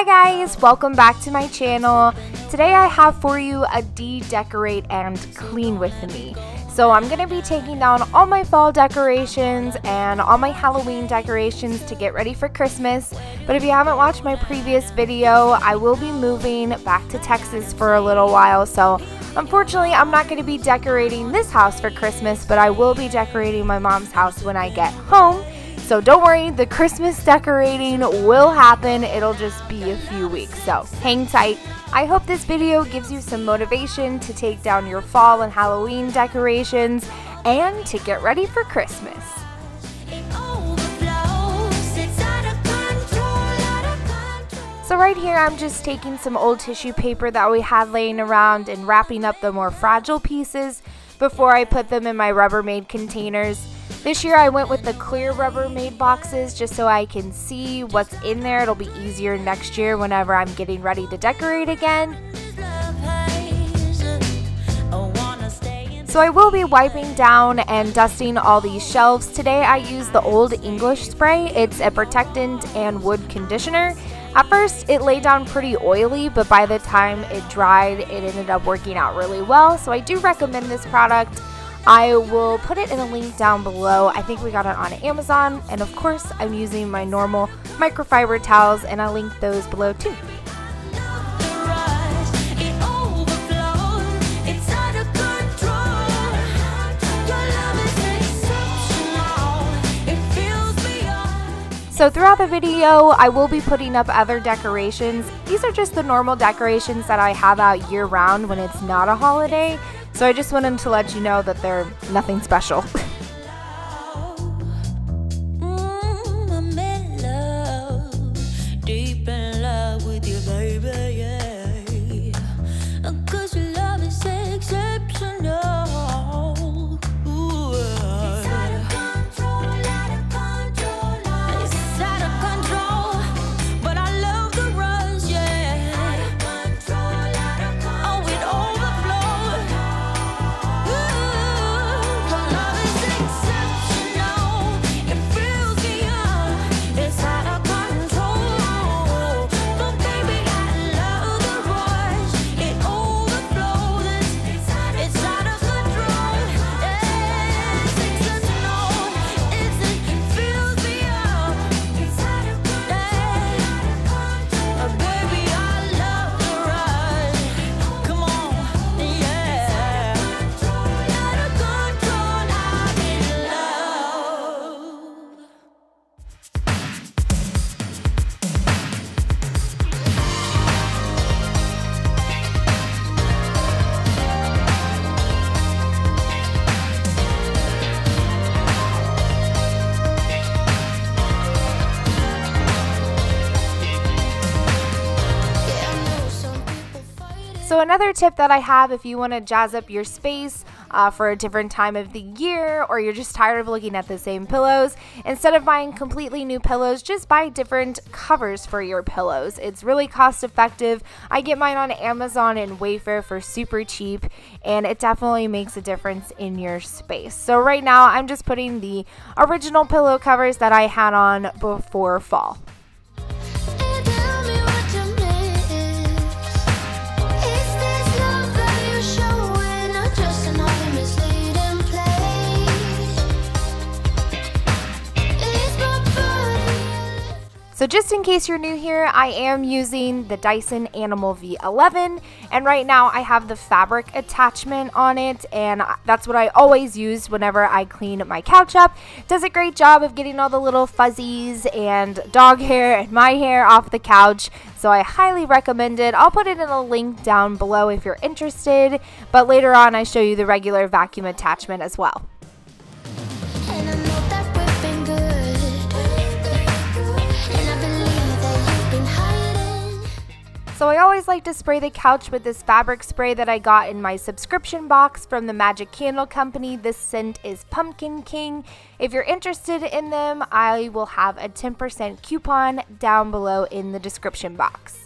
Hi guys, welcome back to my channel. Today I have for you a de-decorate and clean with me. So I'm going to be taking down all my fall decorations and all my Halloween decorations to get ready for Christmas. But if you haven't watched my previous video, I will be moving back to Texas for a little while, so unfortunately I'm not going to be decorating this house for Christmas, but I will be decorating my mom's house when I get home. So don't worry, the Christmas decorating will happen. It'll just be a few weeks, so hang tight. I hope this video gives you some motivation to take down your fall and Halloween decorations and to get ready for Christmas. So right here I'm just taking some old tissue paper that we had laying around and wrapping up the more fragile pieces before I put them in my Rubbermaid containers. This year I went with the clear Rubbermaid boxes just so I can see what's in there. It'll be easier next year whenever I'm getting ready to decorate again. So I will be wiping down and dusting all these shelves. Today I used the Old English spray. It's a protectant and wood conditioner. At first it lay down pretty oily, but by the time it dried it ended up working out really well. So I do recommend this product. I will put it in a link down below. I think we got it on Amazon, and of course I'm using my normal microfiber towels, and I'll link those below too. So throughout the video, I will be putting up other decorations. These are just the normal decorations that I have out year round when it's not a holiday. So I just wanted to let you know that they're nothing special. So another tip that I have, if you want to jazz up your space for a different time of the year, or you're just tired of looking at the same pillows, instead of buying completely new pillows, just buy different covers for your pillows. It's really cost effective. I get mine on Amazon and Wayfair for super cheap, and it definitely makes a difference in your space. So right now I'm just putting the original pillow covers that I had on before fall. So just in case you're new here, I am using the Dyson Animal V11, and right now I have the fabric attachment on it, and that's what I always use whenever I clean my couch up. It does a great job of getting all the little fuzzies and dog hair and my hair off the couch, so I highly recommend it. I'll put it in a link down below if you're interested, but later on I show you the regular vacuum attachment as well. So I always like to spray the couch with this fabric spray that I got in my subscription box from the Magic Candle Company. This scent is Pumpkin King. If you're interested in them, I will have a 10% coupon down below in the description box.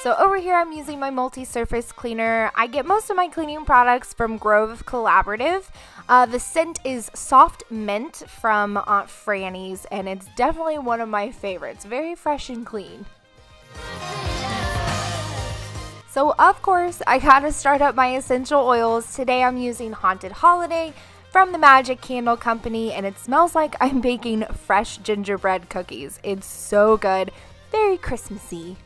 So over here I'm using my multi-surface cleaner. I get most of my cleaning products from Grove Collaborative. The scent is Soft Mint from Aunt Franny's, and it's definitely one of my favorites. Very fresh and clean. So of course, I gotta start up my essential oils. Today I'm using Haunted Holiday from the Magic Candle Company, and it smells like I'm baking fresh gingerbread cookies. It's so good, very Christmassy.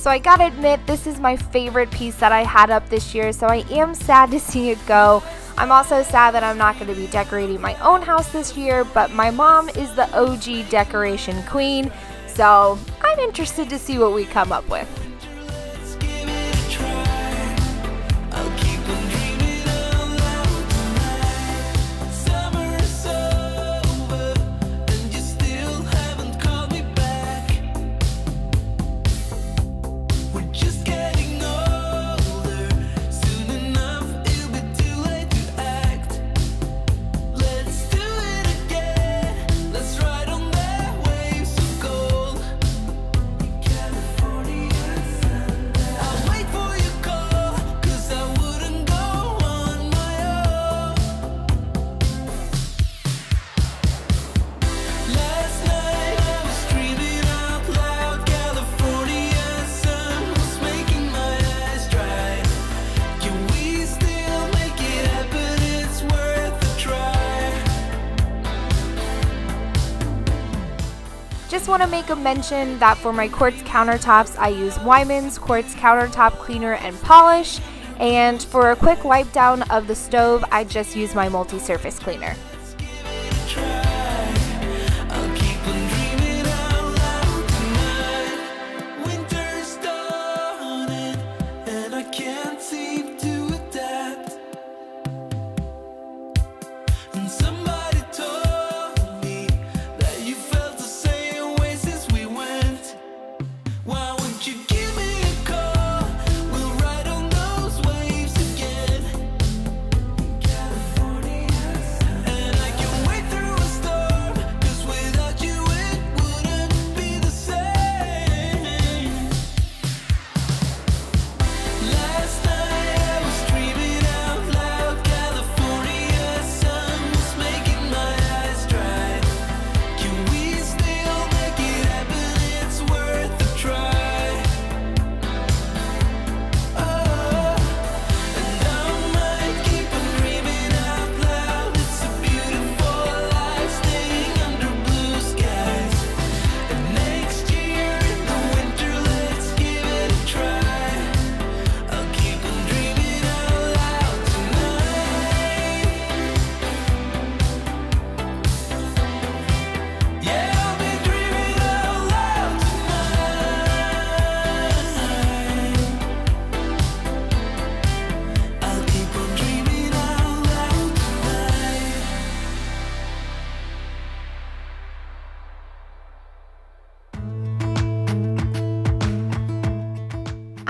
So I gotta admit, this is my favorite piece that I had up this year, so I am sad to see it go. I'm also sad that I'm not going to be decorating my own house this year, but my mom is the OG decoration queen, so I'm interested to see what we come up with. Just want to make a mention that for my quartz countertops, I use Wyman's Quartz Countertop Cleaner and Polish, and for a quick wipe down of the stove, I just use my multi-surface cleaner.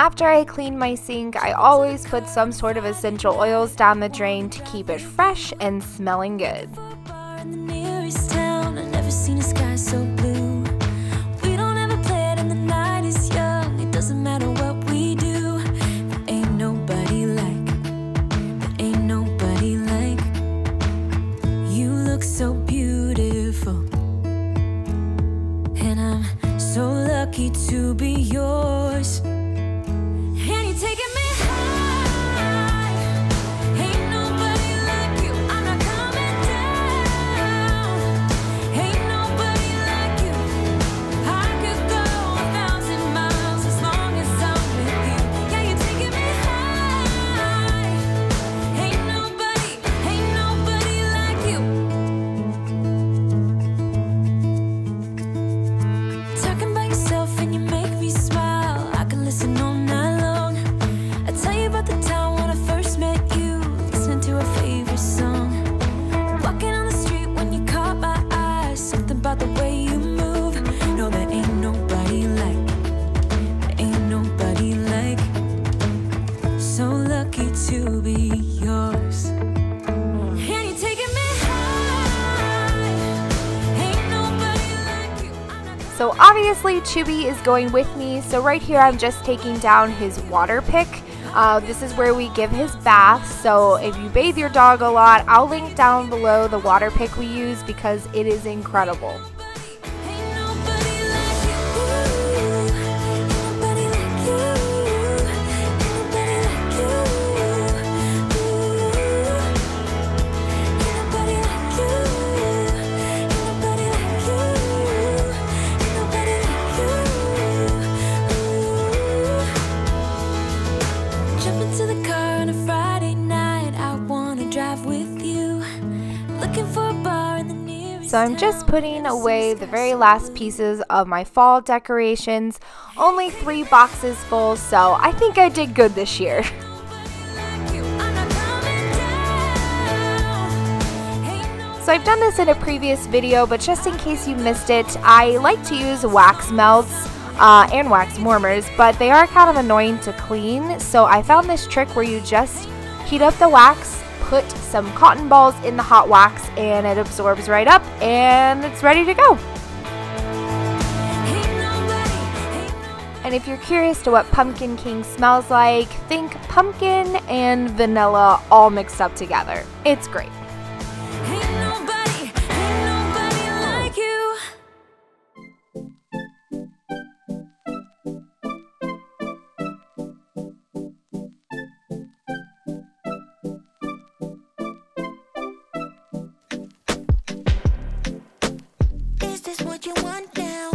After I clean my sink, I always put some sort of essential oils down the drain to keep it fresh and smelling good. And you make me smile. So obviously Chubby is going with me, so right here I'm just taking down his water pick. This is where we give his baths, so if you bathe your dog a lot, I'll link down below the water pick we use because it is incredible. So I'm just putting away the very last pieces of my fall decorations. Only 3 boxes full, so I think I did good this year. So I've done this in a previous video, but just in case you missed it, I like to use wax melts and wax warmers, but they are kind of annoying to clean. So I found this trick where you just heat up the wax, put some cotton balls in the hot wax, and it absorbs right up and it's ready to go. And if you're curious to what Pumpkin King smells like, think pumpkin and vanilla all mixed up together. It's great. You want now,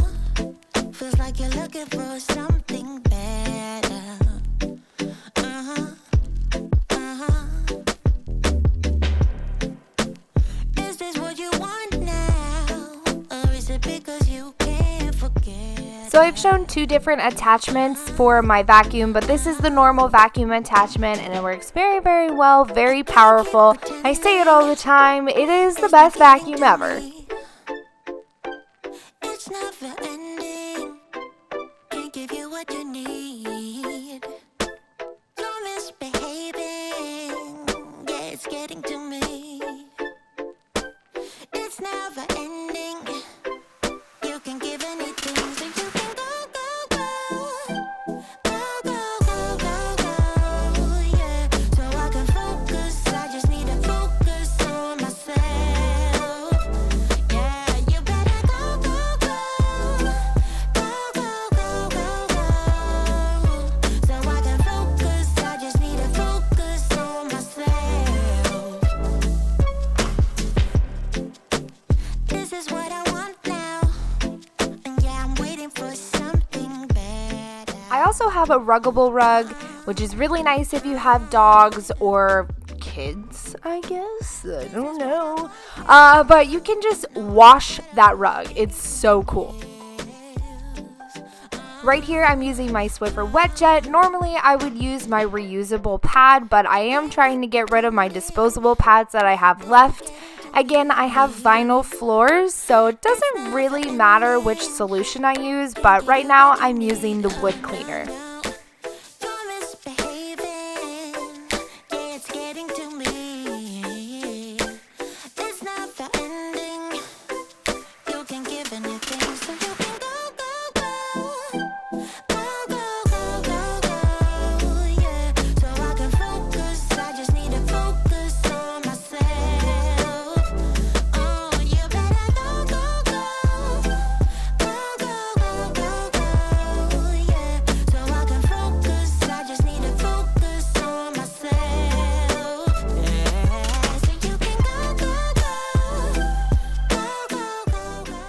feels like you're looking for something better. Is this what you want now, or is it because you can't forget? So I've shown 2 different attachments for my vacuum, but this is the normal vacuum attachment and it works very, very well, very powerful. I say it all the time, it is the best vacuum ever. Have a Ruggable rug, which is really nice if you have dogs or kids, I guess, I don't know, but you can just wash that rug. It's so cool. Right here I'm using my Swiffer Wet Jet. Normally I would use my reusable pad, but I am trying to get rid of my disposable pads that I have left. Again, I have vinyl floors, so it doesn't really matter which solution I use, but right now I'm using the wood cleaner.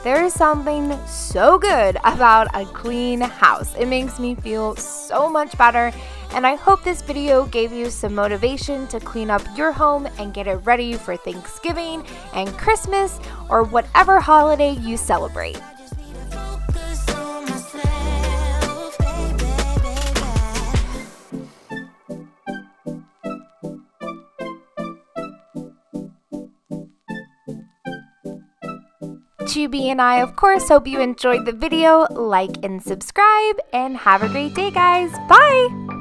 There is something so good about a clean house. It makes me feel so much better, and I hope this video gave you some motivation to clean up your home and get it ready for Thanksgiving and Christmas or whatever holiday you celebrate. Chubby and I, of course, hope you enjoyed the video. Like and subscribe, and have a great day, guys. Bye!